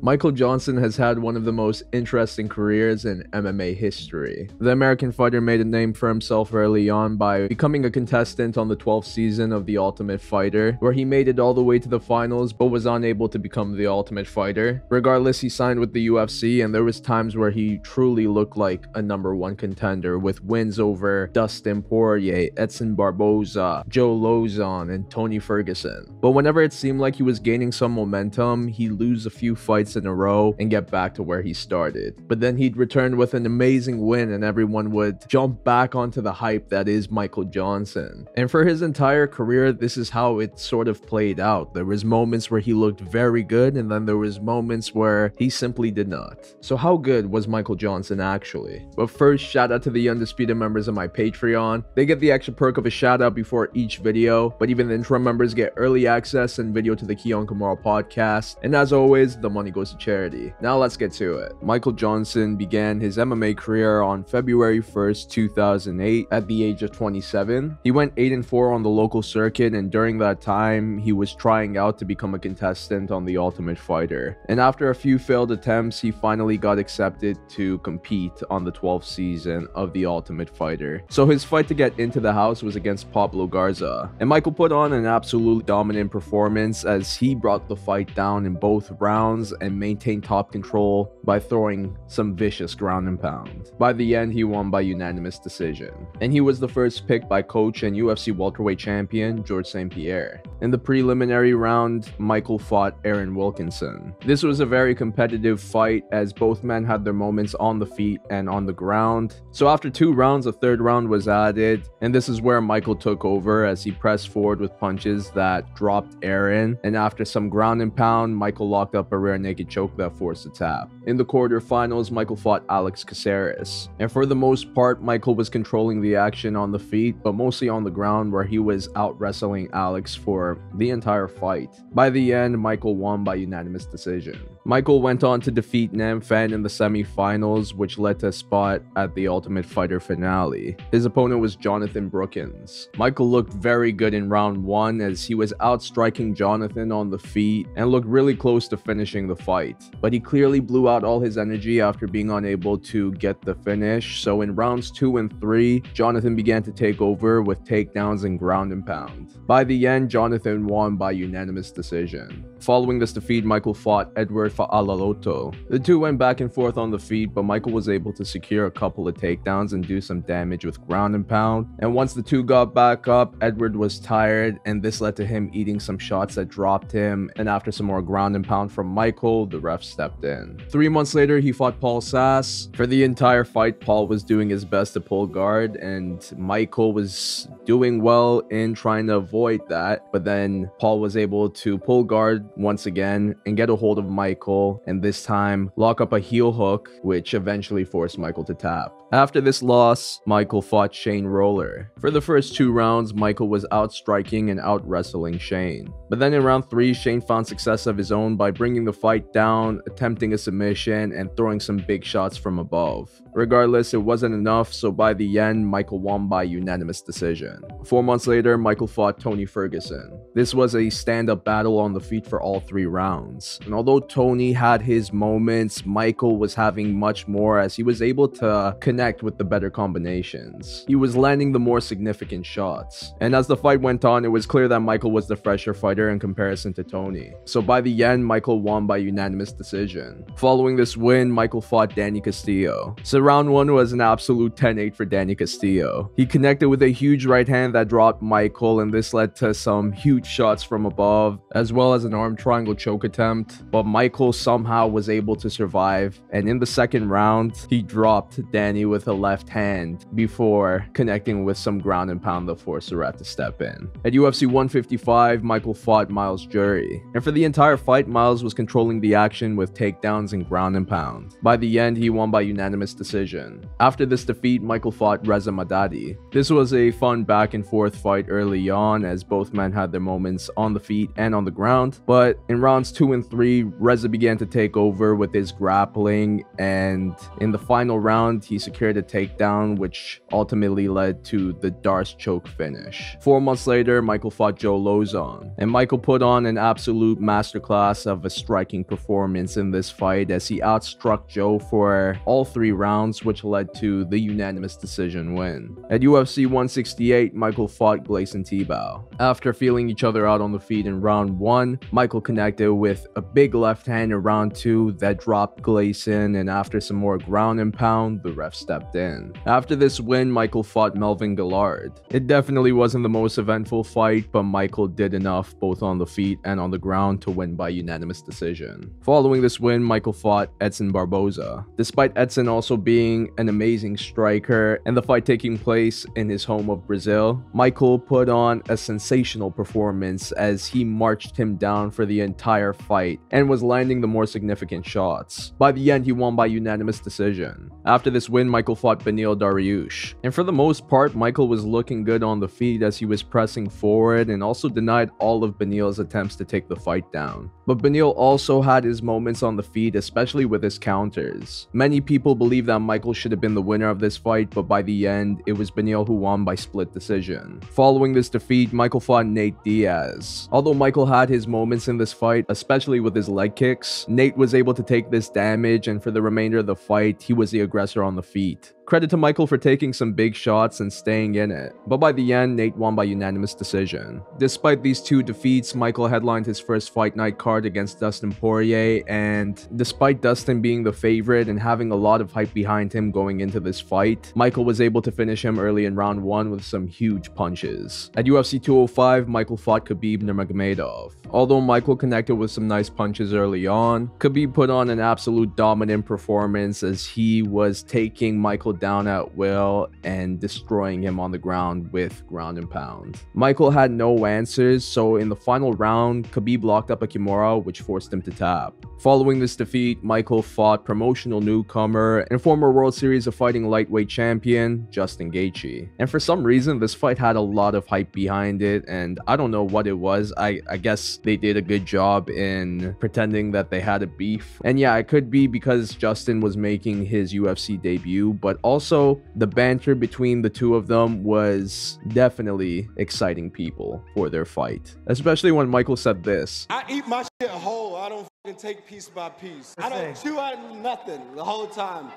Michael Johnson has had one of the most interesting careers in MMA history. The American fighter made a name for himself early on by becoming a contestant on the 12th season of The Ultimate Fighter, where he made it all the way to the finals but was unable to become The Ultimate Fighter. Regardless, he signed with the UFC, and there was times where he truly looked like a #1 contender, with wins over Dustin Poirier, Edson Barboza, Joe Lozon, and Tony Ferguson. But whenever it seemed like he was gaining some momentum, he'd lose a few fights in a row and get back to where he started. But then he'd return with an amazing win, and everyone would jump back onto the hype that is Michael Johnson. And for his entire career, this is how it sort of played out. There was moments where he looked very good, and then there was moments where he simply did not. So how good was Michael Johnson actually? But first, shout out to the Undisputed members of my Patreon. They get the extra perk of a shout out before each video, but even the interim members get early access and video to the Kiiyon Kimura podcast. And as always, the money goes to charity. Now let's get to it. Michael Johnson began his MMA career on February 1st, 2008 at the age of 27. He went 8-4 on the local circuit, and during that time, he was trying out to become a contestant on The Ultimate Fighter. And after a few failed attempts, he finally got accepted to compete on the 12th season of The Ultimate Fighter. So his fight to get into the house was against Pablo Garza. And Michael put on an absolutely dominant performance as he brought the fight down in both rounds and maintain top control by throwing some vicious ground and pound. By the end, he won by unanimous decision, and he was the first pick by coach and UFC welterweight champion George St. Pierre. In the preliminary round, Michael fought Aaron Wilkinson. This was a very competitive fight as both men had their moments on the feet and on the ground. So after 2 rounds, a third round was added, and this is where Michael took over as he pressed forward with punches that dropped Aaron, and after some ground and pound, Michael locked up a rear naked choke that forced a tap. In the quarterfinals, Michael fought Alex Caceres, and for the most part, Michael was controlling the action on the feet, but mostly on the ground, where he was out wrestling Alex for the entire fight. By the end, Michael won by unanimous decision. Michael went on to defeat Nam Phan in the semi-finals, which led to a spot at the Ultimate Fighter finale. His opponent was Jonathan Brookins. Michael looked very good in round 1 as he was outstriking Jonathan on the feet and looked really close to finishing the fight, but he clearly blew out all his energy after being unable to get the finish. So in rounds 2 and 3, Jonathan began to take over with takedowns and ground and pound. By the end, Jonathan won by unanimous decision. Following this defeat, Michael fought Edward Alaloto. The two went back and forth on the feet, but Michael was able to secure a couple of takedowns and do some damage with ground and pound. And once the two got back up, Edward was tired, and this led to him eating some shots that dropped him. And after some more ground and pound from Michael, the ref stepped in. 3 months later, he fought Paul Sass. For the entire fight, Paul was doing his best to pull guard, and Michael was doing well in trying to avoid that. But then Paul was able to pull guard once again and get a hold of Michael, and this time lock up a heel hook, which eventually forced Michael to tap. After this loss, Michael fought Shane Roller. For the first 2 rounds, Michael was outstriking and out-wrestling Shane. But then in round 3, Shane found success of his own by bringing the fight down, attempting a submission, and throwing some big shots from above. Regardless, it wasn't enough, so by the end, Michael won by unanimous decision. 4 months later, Michael fought Tony Ferguson. This was a stand-up battle on the feet for all 3 rounds. And although Tony had his moments, Michael was having much more as he was able to connect with the better combinations. He was landing the more significant shots. And as the fight went on, it was clear that Michael was the fresher fighter in comparison to Tony. So by the end, Michael won by unanimous decision. Following this win, Michael fought Danny Castillo. So round 1 was an absolute 10-8 for Danny Castillo. He connected with a huge right hand that dropped Michael, and this led to some huge shots from above, as well as an arm triangle choke attempt. But Michael somehow was able to survive, and in the second round, he dropped Danny with a left hand before connecting with some ground and pound that forced the ref to step in. At UFC 155, Michael fought Miles Jury, and for the entire fight, Miles was controlling the action with takedowns and ground and pound. By the end, he won by unanimous decision. After this defeat, Michael fought Reza Madadi. This was a fun back and forth fight early on as both men had their moments on the feet and on the ground, but in rounds 2 and 3, Reza began to take over with his grappling, and in the final round, he secured a takedown, which ultimately led to the Darce choke finish. 4 months later, Michael fought Joe Lozon, and Michael put on an absolute masterclass of a striking performance in this fight as he outstruck Joe for all three rounds, which led to the unanimous decision win. At UFC 168, Michael fought Gleison Tibau. After feeling each other out on the feet in round 1, Michael connected with a big left hand in round 2 that dropped Gleison, and after some more ground and pound, the ref stepped in. After this win, Michael fought Melvin Gillard. It definitely wasn't the most eventful fight, but Michael did enough both on the feet and on the ground to win by unanimous decision. Following this win, Michael fought Edson Barboza. Despite Edson also being an amazing striker and the fight taking place in his home of Brazil, Michael put on a sensational performance as he marched him down for the entire fight and was landing the more significant shots. By the end, he won by unanimous decision. After this win, Michael fought Benil Dariush, and for the most part, Michael was looking good on the feet as he was pressing forward and also denied all of Benil's attempts to take the fight down. But Benil also had his moments on the feet, especially with his counters. Many people believe that Michael should have been the winner of this fight, but by the end, it was Benil who won by split decision. Following this defeat, Michael fought Nate Diaz. Although Michael had his moments in this fight, especially with his leg kicks, Nate was able to take this damage, and for the remainder of the fight, he was the aggressor on the feet. Credit to Michael for taking some big shots and staying in it, but by the end, Nate won by unanimous decision. Despite these two defeats, Michael headlined his first fight night card against Dustin Poirier, and despite Dustin being the favorite and having a lot of hype behind him going into this fight, Michael was able to finish him early in round 1 with some huge punches. At UFC 205, Michael fought Khabib Nurmagomedov. Although Michael connected with some nice punches early on, Khabib put on an absolute dominant performance as he was taking Michael down at will and destroying him on the ground with ground and pound. Michael had no answers, so in the final round, Khabib locked up a Kimura, which forced him to tap. Following this defeat, Michael fought promotional newcomer and former World Series of Fighting lightweight champion, Justin Gaethje. And for some reason, this fight had a lot of hype behind it, and I don't know what it was. I guess they did a good job in pretending that they had a beef. And yeah, it could be because Justin was making his UFC debut, but also, the banter between the two of them was definitely exciting people for their fight. Especially when Michael said this. I eat my shit whole. I don't fucking take piece by piece. I don't chew out nothing the whole time.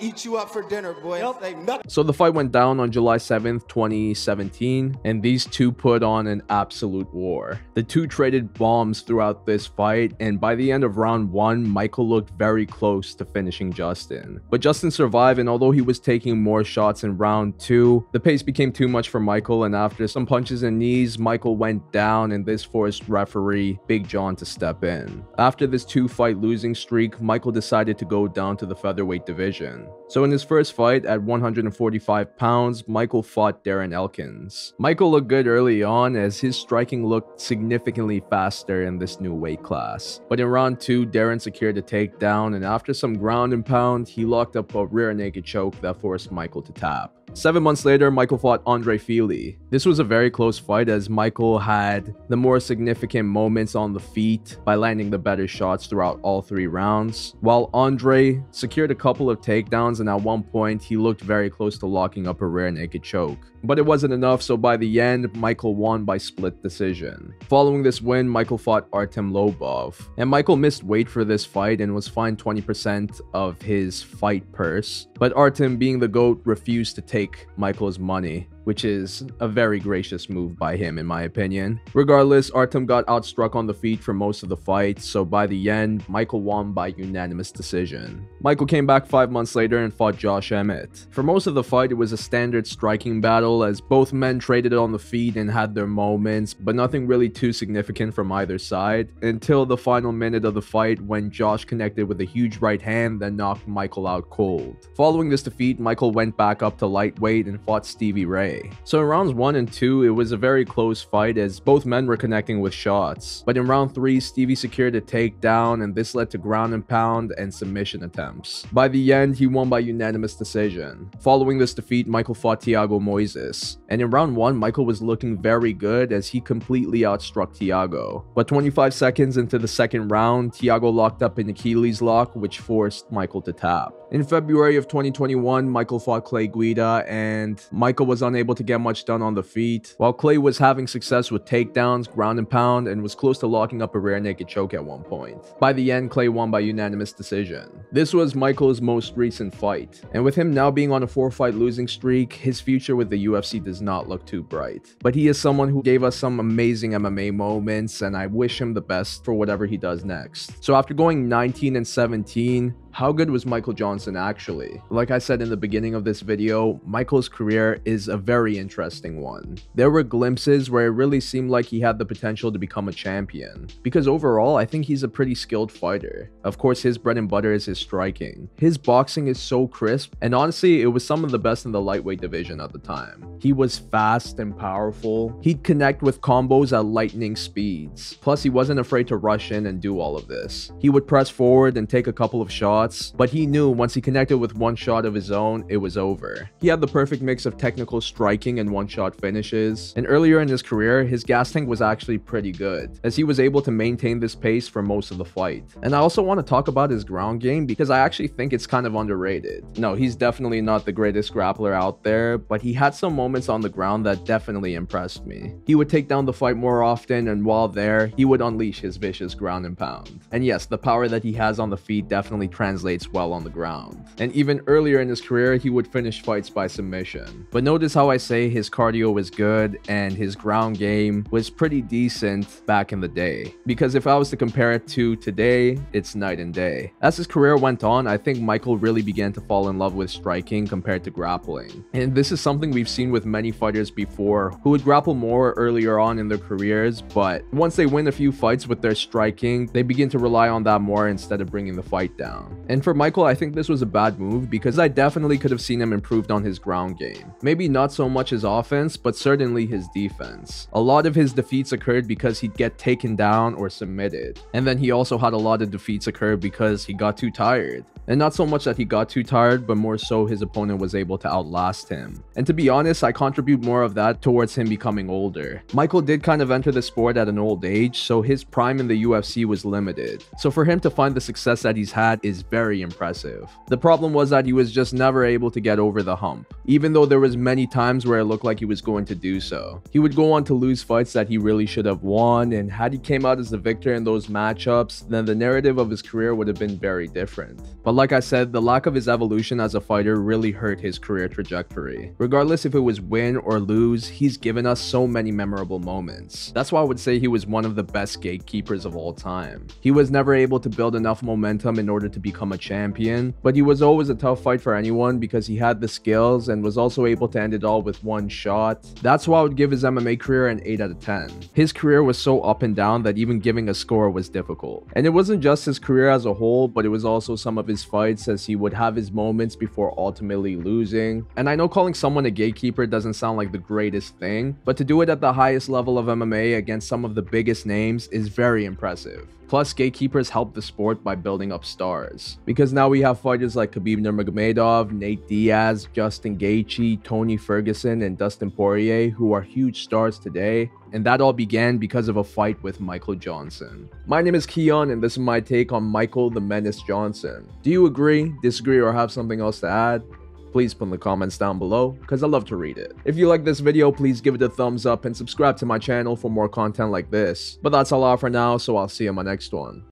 Eat you up for dinner, boy. Nope. So the fight went down on July 7th, 2017, and these two put on an absolute war. The two traded bombs throughout this fight, and by the end of round 1, Michael looked very close to finishing Justin. But Justin survived, and although he was taking more shots in round 2, the pace became too much for Michael, and after some punches and knees, Michael went down, and this forced referee Big John to step in. After this two-fight losing streak, Michael decided to go down to the featherweight division. So in his first fight at 145 pounds, Michael fought Darren Elkins. Michael looked good early on as his striking looked significantly faster in this new weight class. But in round 2, Darren secured a takedown, and after some ground and pound, he locked up a rear naked choke that forced Michael to tap. 7 months later, Michael fought Andre Feely. This was a very close fight as Michael had the more significant moments on the feet by landing the better shots throughout all 3 rounds, while Andre secured a couple of takedowns, and at one point, he looked very close to locking up a rear naked choke. But it wasn't enough, so by the end, Michael won by split decision. Following this win, Michael fought Artem Lobov, and Michael missed weight for this fight and was fined 20% of his fight purse, but Artem, being the GOAT, refused to take Michael's money, which is a very gracious move by him in my opinion. Regardless, Artem got outstruck on the feet for most of the fight, so by the end, Michael won by unanimous decision. Michael came back 5 months later and fought Josh Emmett. For most of the fight, it was a standard striking battle as both men traded on the feet and had their moments, but nothing really too significant from either side, until the final minute of the fight when Josh connected with a huge right hand that knocked Michael out cold. Following this defeat, Michael went back up to lightweight and fought Stevie Ray. So in rounds 1 and 2, it was a very close fight as both men were connecting with shots. But in round 3, Stevie secured a takedown, and this led to ground and pound and submission attempts. By the end, he won by unanimous decision. Following this defeat, Michael fought Thiago Moises. And in round 1, Michael was looking very good as he completely outstruck Thiago. But 25 seconds into the second round, Thiago locked up an Achilles lock, which forced Michael to tap. In February of 2021, Michael fought Clay Guida, and Michael was unable to get much done on the feet. While Clay was having success with takedowns, ground and pound, and was close to locking up a rear naked choke at one point. By the end, Clay won by unanimous decision. This was Michael's most recent fight, and with him now being on a 4-fight losing streak, his future with the UFC does not look too bright. But he is someone who gave us some amazing MMA moments, and I wish him the best for whatever he does next. So after going 19-17, how good was Michael Johnson actually? Like I said in the beginning of this video, Michael's career is a very interesting one. There were glimpses where it really seemed like he had the potential to become a champion, because overall I think he's a pretty skilled fighter. Of course, his bread and butter is his striking. His boxing is so crisp, and honestly it was some of the best in the lightweight division at the time. He was fast and powerful. He'd connect with combos at lightning speeds. Plus, he wasn't afraid to rush in and do all of this. He would press forward and take a couple of shots, but he knew once he connected with one shot of his own, it was over. He had the perfect mix of technical striking and one-shot finishes, and earlier in his career, his gas tank was actually pretty good, as he was able to maintain this pace for most of the fight. And I also want to talk about his ground game, because I actually think it's kind of underrated. No, he's definitely not the greatest grappler out there, but he had some moments on the ground that definitely impressed me. He would take down the fight more often, and while there, he would unleash his vicious ground and pound. And yes, the power that he has on the feet definitely translates well on the ground. And even earlier in his career, he would finish fights by submission. But notice how I say his cardio was good and his ground game was pretty decent back in the day, because if I was to compare it to today, it's night and day. As his career went on, I think Michael really began to fall in love with striking compared to grappling. And this is something we've seen with many fighters before who would grapple more earlier on in their careers, but once they win a few fights with their striking, they begin to rely on that more instead of bringing the fight down. And for Michael, I think this was a bad move, because I definitely could have seen him improved on his ground game. Maybe not so much his offense, but certainly his defense. A lot of his defeats occurred because he'd get taken down or submitted. And then he also had a lot of defeats occur because he got too tired. And not so much that he got too tired, but more so his opponent was able to outlast him. And to be honest, I contribute more of that towards him becoming older. Michael did kind of enter the sport at an old age, so his prime in the UFC was limited. So for him to find the success that he's had is very impressive. The problem was that he was just never able to get over the hump, even though there was many times where it looked like he was going to do so. He would go on to lose fights that he really should have won, and had he came out as the victor in those matchups, then the narrative of his career would have been very different. But like I said, the lack of his evolution as a fighter really hurt his career trajectory. Regardless if it was win or lose, he's given us so many memorable moments. That's why I would say he was one of the best gatekeepers of all time. He was never able to build enough momentum in order to become a champion, but he was always a tough fight for anyone because he had the skills and was also able to end it all with one shot. That's why I would give his MMA career an 8 out of 10. His career was so up and down that even giving a score was difficult. And it wasn't just his career as a whole, but it was also some of his fights, as he would have his moments before ultimately losing. And I know calling someone a gatekeeper doesn't sound like the greatest thing, but to do it at the highest level of MMA against some of the biggest names is very impressive. Plus, gatekeepers help the sport by building up stars, because now we have fighters like Khabib Nurmagomedov, Nate Diaz, Justin Gaethje, Tony Ferguson, and Dustin Poirier, who are huge stars today. And that all began because of a fight with Michael Johnson. My name is Kiiyon, and this is my take on Michael the Menace Johnson. Do you agree, disagree, or have something else to add? Please put in the comments down below, because I love to read it. If you like this video, please give it a thumbs up and subscribe to my channel for more content like this. But that's all I have for now, so I'll see you in my next one.